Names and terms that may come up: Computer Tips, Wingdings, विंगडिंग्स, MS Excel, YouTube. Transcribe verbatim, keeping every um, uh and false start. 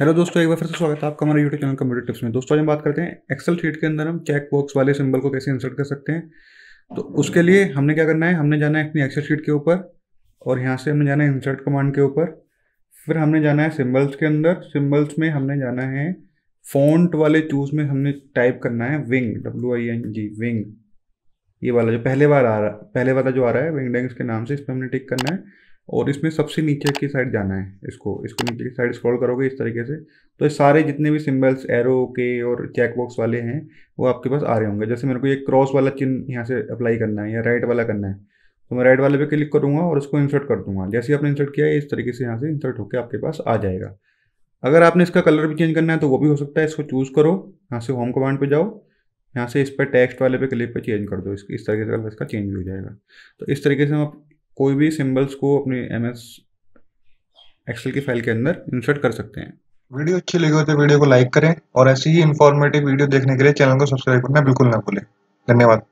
Hello दोस्तों, एक बार फिर से स्वागत है आपका हमारे YouTube चैनल कंप्यूटर टिप्स में। दोस्तों आज हम बात करते हैं एक्सेल शीट के अंदर हम चेक बॉक्स वाले सिंबल को कैसे इंसर्ट कर सकते हैं। तो उसके लिए हमने क्या करना है, हमने जाना है अपनी एक्सेल शीट के ऊपर और यहाँ से हमने जाना है इंसर्ट कमांड के ऊपर। फिर हमने जाना है सिम्बल्स के अंदर, सिम्बल्स में हमने जाना है फॉन्ट वाले चूज में, हमने टाइप करना है wing, W I N G, wing, ये वाला जो पहले बार आ रहा पहले वाला जो आ रहा है विंगडिंग्स के नाम से, इस पर हमने टिक करना है और इसमें सबसे नीचे की साइड जाना है। इसको इसको नीचे की साइड स्क्रॉल करोगे इस तरीके से तो ये सारे जितने भी सिंबल्स एरो के और चेकबॉक्स वाले हैं वो आपके पास आ रहे होंगे। जैसे मेरे को ये क्रॉस वाला चिन्ह यहाँ से अप्लाई करना है या राइट वाला करना है तो मैं राइट वाले पे क्लिक करूँगा और इसको इंसर्ट कर दूँगा। जैसे आपने इंसर्ट किया है इस तरीके से यहाँ से इंसर्ट होकर आपके पास आ जाएगा। अगर आपने इसका कलर भी चेंज करना है तो वो भी हो सकता है। इसको चूज़ करो, यहाँ से होम कमांड पर जाओ, यहाँ से इस पर टेक्स्ट वाले पे क्लिक पर चेंज कर दो। इस तरीके से कलर इसका चेंज भी हो जाएगा। तो इस तरीके से हम कोई भी सिंबल्स को अपने एमएस एक्सेल की फाइल के अंदर इंसर्ट कर सकते हैं। वीडियो अच्छी लगी हो तो वीडियो को लाइक करें और ऐसी ही इंफॉर्मेटिव वीडियो देखने के लिए चैनल को सब्सक्राइब करना बिल्कुल ना भूलें। धन्यवाद।